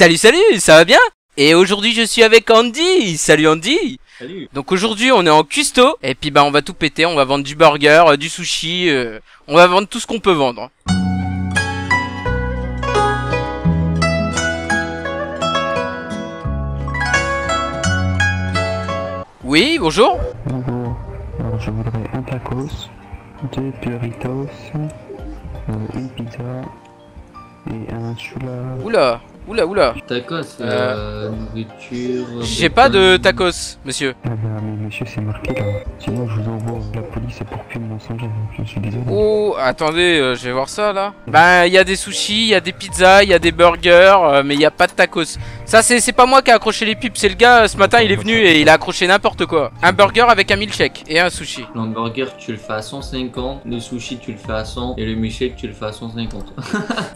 Salut, ça va bien? Et aujourd'hui je suis avec Andy. Salut Andy. Salut. Donc aujourd'hui on est en custo et puis bah on va tout péter, on va vendre du burger, du sushi, on va vendre tout ce qu'on peut vendre. Oui, bonjour. Bonjour. Alors je voudrais un tacos, deux burritos, une pizza et un choula. Oula. Oula. Tacos, nourriture... J'ai pas de tacos, monsieur. Ah bah, mais monsieur, c'est marqué là. Sinon, je vous envoie la police pour crime mensongère. Je suis désolé. Oh, attendez, je vais voir ça, là. Bah, il y a des sushis, il y a des pizzas, il y a des burgers, mais il y a pas de tacos. Ça, c'est pas moi qui a accroché les pipes, c'est le gars, ce matin, il est venu et il a accroché n'importe quoi. Un burger avec un milkshake et un sushi. L'hamburger, tu le fais à 150, le sushi, tu le fais à 100, et le milkshake, tu le fais à 150.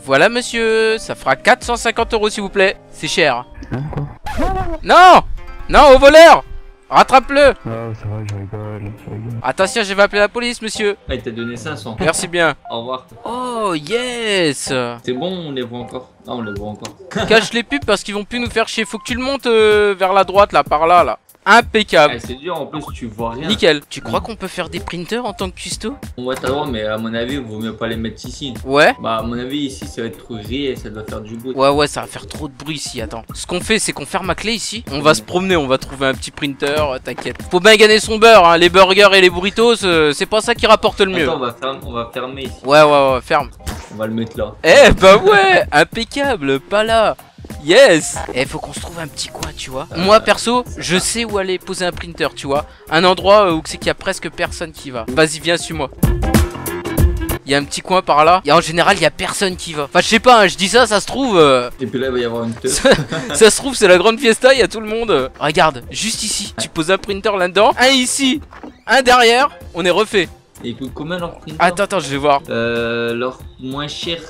Voilà, monsieur, ça fera 450 € s'il vous plaît, c'est cher. Non, au voleur, rattrape-le. Oh, ça va, je rigole. Attention, je vais appeler la police, monsieur. Ah, il t'a donné 500. Merci bien. Au revoir. Oh yes. C'est bon, on les voit encore. Non, on les voit encore. Cache les pubs parce qu'ils vont plus nous faire chier. Faut que tu le montes vers la droite, là, par là, là. Impeccable. C'est dur en plus, tu vois rien. Nickel. Tu crois qu'on peut faire des printers en tant que custo? Ouais, t'as droit, mais à mon avis, vaut mieux pas les mettre ici. Ouais. Bah, à mon avis, ici, ça va être trop gris et ça doit faire du bruit. Ouais, ça va faire trop de bruit ici. Attends. Ce qu'on fait, c'est qu'on ferme la clé ici. On va se promener, on va trouver un petit printer. T'inquiète. Faut bien gagner son beurre, hein. Les burgers et les burritos, c'est pas ça qui rapporte le mieux. Attends, on va fermer ici. Ouais, ferme. On va le mettre là. Eh, bah ouais. Impeccable. Pas là. Yes. Eh, faut qu'on se trouve un petit coin, tu vois. Moi, perso, je sais où aller poser un printer, tu vois. Un endroit où c'est qu'il y a presque personne qui va. Vas-y, viens, suis-moi. Il y a un petit coin par là. Et en général, il y a personne qui va. Enfin, je sais pas, hein, je dis ça, ça se trouve... Et puis là, il va y avoir une teuf. ça se trouve, c'est la grande fiesta, il y a tout le monde. Regarde, juste ici, tu poses un printer là-dedans. Un ici, un derrière, on est refait. Et combien leur printer? Attends, je vais voir. Leur moins cher...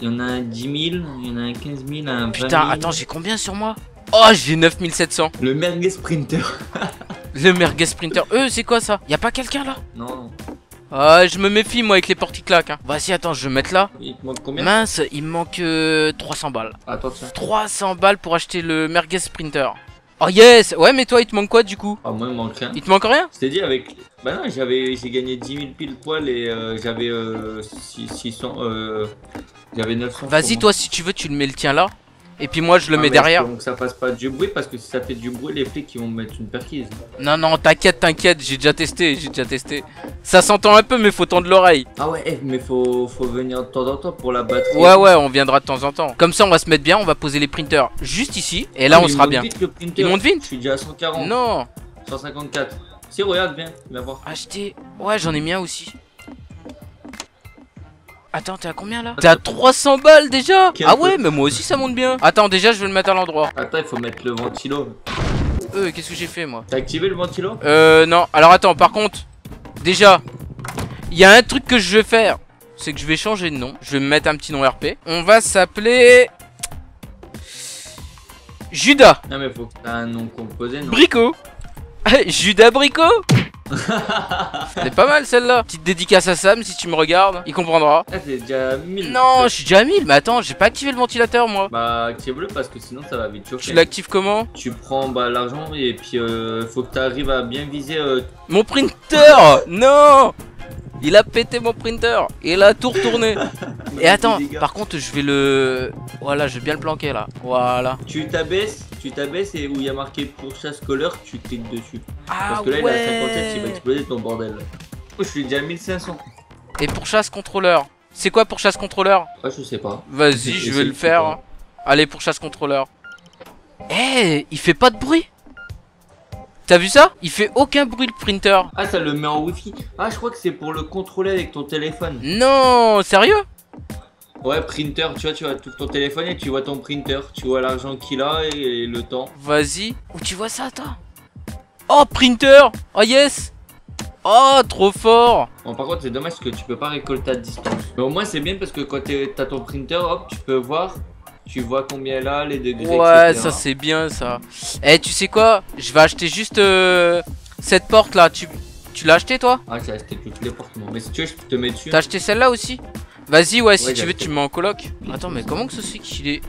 Il y en a un 10 000, il y en a un 15 000, un 20 000. Putain, attends, j'ai combien sur moi? Oh, j'ai 9 700. Le merguez sprinter. Le merguez sprinter. C'est quoi ça? Y'a pas quelqu'un là? Non. Ah, je me méfie moi avec les portes qui claquent. Hein. Vas-y, attends, je vais me mettre là. Il te manque combien? Mince, il me manque 300 balles. Attention. 300 balles pour acheter le merguez sprinter. Oh yes. Ouais, mais toi, il te manque quoi du coup? Ah, moi, il me manque rien. Il te manque rien? C'est dit avec... Bah non, j'ai gagné 10 000 pile poil et j'avais 600... J'avais 900. Vas-y, toi, si tu veux, tu le mets le tien là. Et puis moi, je le mets derrière. Donc ça fasse pas du bruit, parce que si ça fait du bruit, les flics ils vont me mettre une perquise. Non, t'inquiète, j'ai déjà testé. Ça s'entend un peu, mais faut tendre l'oreille. Ah ouais, mais faut venir de temps en temps pour la batterie. Ouais, on viendra de temps en temps. Comme ça, on va se mettre bien, on va poser les printers juste ici. Et là, on sera bien. Il monte vite. Je suis déjà à 140. Non. 154. Si, regarde bien, va voir. Acheter. Ouais, j'en ai mis un aussi. Attends, t'es à combien là? T'es à 300 balles déjà? Ah ouais, mais moi aussi ça monte bien. Attends, déjà je vais le mettre à l'endroit. Attends, il faut mettre le ventilo. Qu'est-ce que j'ai fait moi? T'as activé le ventilo? Non, alors attends, par contre, déjà, il y a un truc que je vais faire. C'est que je vais changer de nom. Je vais me mettre un petit nom RP. On va s'appeler... Judas. Non mais faut que t'as un nom composé, non? Brico. Judas Brico. C'est pas mal celle-là. Petite dédicace à Sam si tu me regardes, il comprendra. Ah, t'es déjà à 1000. Non, je suis déjà à 1000, mais attends, j'ai pas activé le ventilateur moi. Bah, active-le parce que sinon ça va vite chauffer. Tu l'actives comment? Tu prends l'argent et puis faut que t'arrives à bien viser. Mon printer. Non, il a pété mon printer. Il a tout retourné. Et attends, par contre, je vais le... Voilà, je vais bien le planquer là. Voilà. Tu t'abaisses et où il y a marqué pourchasse color, tu cliques dessus. Ah, parce que là, il a 57, il va exploser ton bordel. Oh, je suis déjà à 1500. Et pourchasse contrôleur. C'est quoi pourchasse contrôleur? Ah, je sais pas. Vas-y, je vais le faire. Allez, pourchasse contrôleur. Il fait pas de bruit. T'as vu ça? Il fait aucun bruit le printer. Ah, ça le met en wifi. Ah, je crois que c'est pour le contrôler avec ton téléphone. Non, sérieux? Ouais, printer, tu vois ton téléphone et tu vois ton printer. Tu vois l'argent qu'il a et le temps. Vas-y. Où tu vois ça, toi? Oh, printer. Oh, yes. Oh, trop fort. Bon, par contre, c'est dommage que tu peux pas récolter à distance. Mais au moins, c'est bien parce que quand t'as ton printer, hop, tu peux voir. Tu vois combien elle a, les degrés, ouais, etc. Ça c'est bien ça. Tu sais quoi? Je vais acheter juste cette porte là. Tu l'as acheté toi? Ah, j'ai acheté toutes les portes, mais si tu veux, je te mets dessus. T'as acheté celle-là aussi? Vas-y, ouais, si tu veux, tu me mets en coloc. Attends, mais comment que ce c'est qu'il est...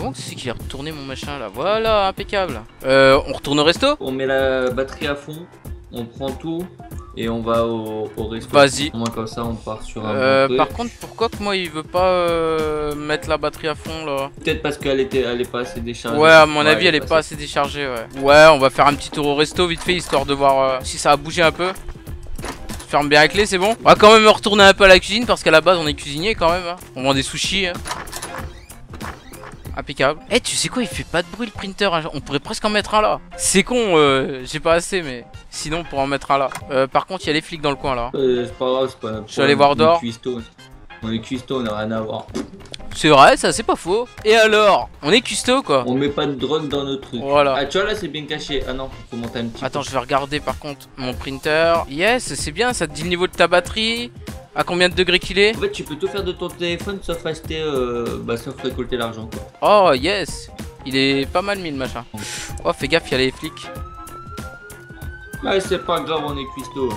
Comment c'est qu'il a retourné mon machin là? Voilà, impeccable. On retourne au resto? On met la batterie à fond, on prend tout et on va au resto. Vas-y. Moi comme ça on part sur un bon par contre pourquoi que moi il veut pas mettre la batterie à fond là? Peut-être parce qu'elle est pas assez déchargée. Ouais à mon avis elle est pas assez déchargée ouais. Ouais on va faire un petit tour au resto vite fait histoire de voir si ça a bougé un peu. Ferme bien la clé, c'est bon. On va quand même retourner un peu à la cuisine parce qu'à la base on est cuisinier quand même hein. On vend des sushis hein. Impeccable. Eh tu sais quoi, il fait pas de bruit le printer hein. On pourrait presque en mettre un là. C'est con, j'ai pas assez mais sinon on pourrait en mettre un là. Par contre il y a les flics dans le coin là. C'est pas grave, c'est pas grave. Je vais aller voir dehors. On est cuistot, on a rien à voir. C'est vrai, ça c'est pas faux. Et alors, on est custo quoi. On met pas de drone dans notre truc. Voilà. Ah tu vois là c'est bien caché. Ah non, faut monter un petit. Attends, je vais regarder par contre mon printer. Yes, c'est bien, ça te dit le niveau de ta batterie. À combien de degrés qu'il est? En fait tu peux tout faire de ton téléphone sauf acheter, sauf récolter l'argent quoi. Oh yes, il est pas mal mis le machin. Oh fais gaffe, il y a les flics. Ouais c'est pas grave, on est custo.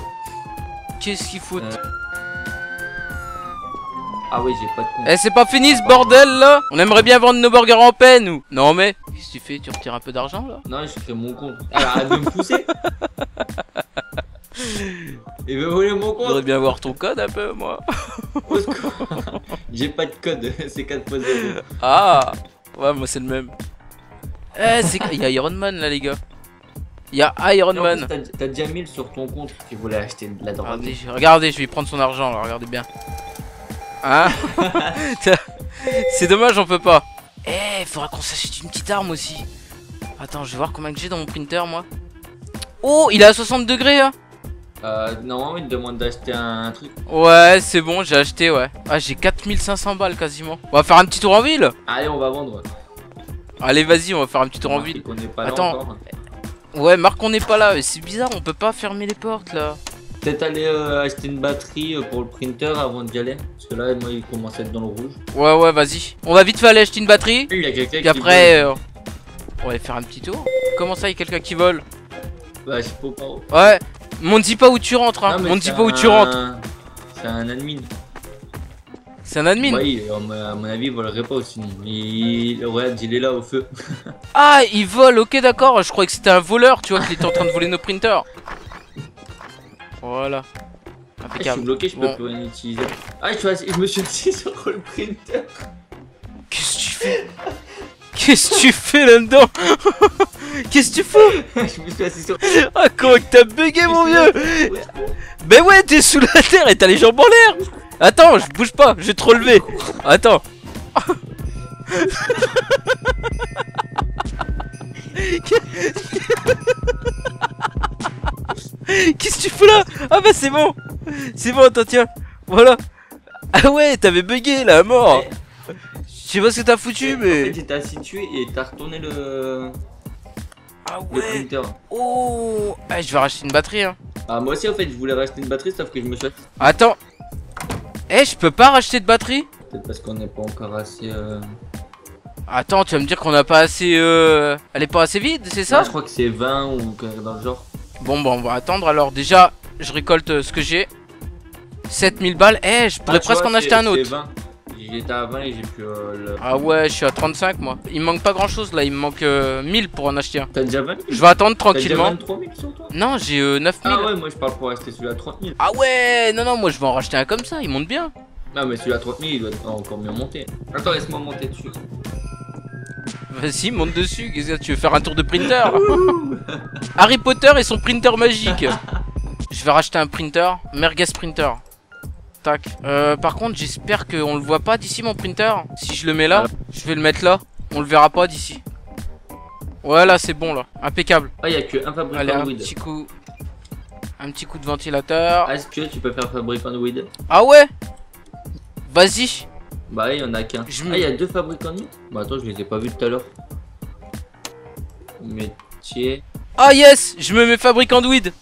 Qu'est-ce qu'ils foutent Ah oui, j'ai pas de compte. Eh, c'est pas fini ce bordel là. On aimerait bien vendre nos burgers en paix, nous. Non, mais qu'est-ce que tu fais? Tu retires un peu d'argent là? Non, je fais mon compte. Arrête de me pousser. Il veut voler mon compte. J'aurais bien voir ton code un peu, moi. J'ai pas de code, c'est 4.0. Ah, ouais, moi c'est le même. Eh, c'est. Il y a Iron Man là, les gars. Il y a Iron Man. T'as déjà 1000 sur ton compte si tu voulais acheter de la drogue. Regardez, je vais prendre son argent là, regardez bien. Hein. C'est dommage, on peut pas. Eh, faudra qu'on s'achète une petite arme aussi. Attends, je vais voir combien que j'ai dans mon printer, moi. Oh, il est à 60 degrés, hein. Normalement, il te demande d'acheter un truc. Ouais, c'est bon, j'ai acheté, ouais. Ah, j'ai 4500 balles quasiment. On va faire un petit tour en ville. Allez, on va vendre. Allez, vas-y, on va faire un petit tour en ville. On est pas là. Attends. Encore. Ouais, marque qu'on n'est pas là. C'est bizarre, on peut pas fermer les portes, là. Peut-être aller acheter une batterie pour le printer avant d'y aller. Parce que là, moi, il commence à être dans le rouge. Ouais, ouais, vas-y. On va vite fait aller acheter une batterie. Il y a quelqu'un qui vole. Et après, on va aller faire un petit tour. Comment ça, il y a quelqu'un qui vole? Bah, je sais pas où. Ouais, mais on ne dit pas où tu rentres. Hein. Non, on ne dit pas où tu rentres. C'est un admin. C'est un admin? Oui, à mon avis, il volerait pas aussi. Regarde, il est là au feu. Ah, il vole, ok, d'accord. Je croyais que c'était un voleur, tu vois, qui était en train de voler nos printers. Voilà. Impeccable. Ah, je suis bloqué, je peux plus rien utiliser. Ah, je me suis assis sur le printer. Qu'est-ce que tu fais? Qu'est-ce que tu fais là-dedans? Qu'est-ce que tu fous? Je me suis assis sur. Ah, comment que t'as bugué, mon vieux? Ben ouais, t'es sous la terre et t'as les jambes en l'air. Attends, je bouge pas, je vais te relever. Attends. Qu'est-ce que tu fous là? Ah bah c'est bon. C'est bon, attends, tiens. Voilà. Ah ouais, t'avais bugué là, à mort. Je sais pas ce que t'as foutu, mais... En fait, t'as situé et t'as retourné le... Ah ouais. Le oh ah, je vais racheter une batterie, hein. Ah moi aussi, en fait, je voulais racheter une batterie, sauf que je me suis... Attends. Eh, je peux pas racheter de batterie? Peut-être parce qu'on n'est pas encore assez... Attends, tu vas me dire qu'on n'a pas assez... Elle est pas assez vide, c'est ça? Ouais, je crois que c'est 20 ou dans le genre. Bon bah on va attendre alors. Déjà je récolte ce que j'ai. 7000 balles. Eh hey, je pourrais presque en acheter un autre. J'étais à 20 et j'ai plus le... Ah ouais je suis à 35 moi. Il me manque pas grand chose là. Il me manque 1000 pour en acheter un. T'as déjà 20 000? Je vais attendre tranquillement. T'as déjà 23 000 sur toi? Non j'ai 9000. Ah ouais moi je parle pour acheter celui à 30 000. Ah ouais non non moi je vais en racheter un comme ça. Il monte bien. Non mais celui à 30 000 il doit encore mieux monter. Attends laisse moi monter dessus. Vas-y, monte dessus, qu'est-ce que tu veux faire un tour de printer? Harry Potter et son printer magique. Je vais racheter un printer, merguez printer. Tac. Par contre, j'espère qu'on le voit pas d'ici mon printer. Si je le mets là, je vais le mettre là. On le verra pas d'ici. Voilà, c'est bon là, impeccable. Ah, il y a que un fabricant. Allez, un de petit coup. Un petit coup de ventilateur. Est-ce que tu peux faire fabricant de weed? Ah ouais. Vas-y. Bah il y en a qu'un. Ah il y a deux fabricants de nous. Bah attends je les ai pas vus tout à l'heure. Métier. Ah yes, je me mets fabricant de weed.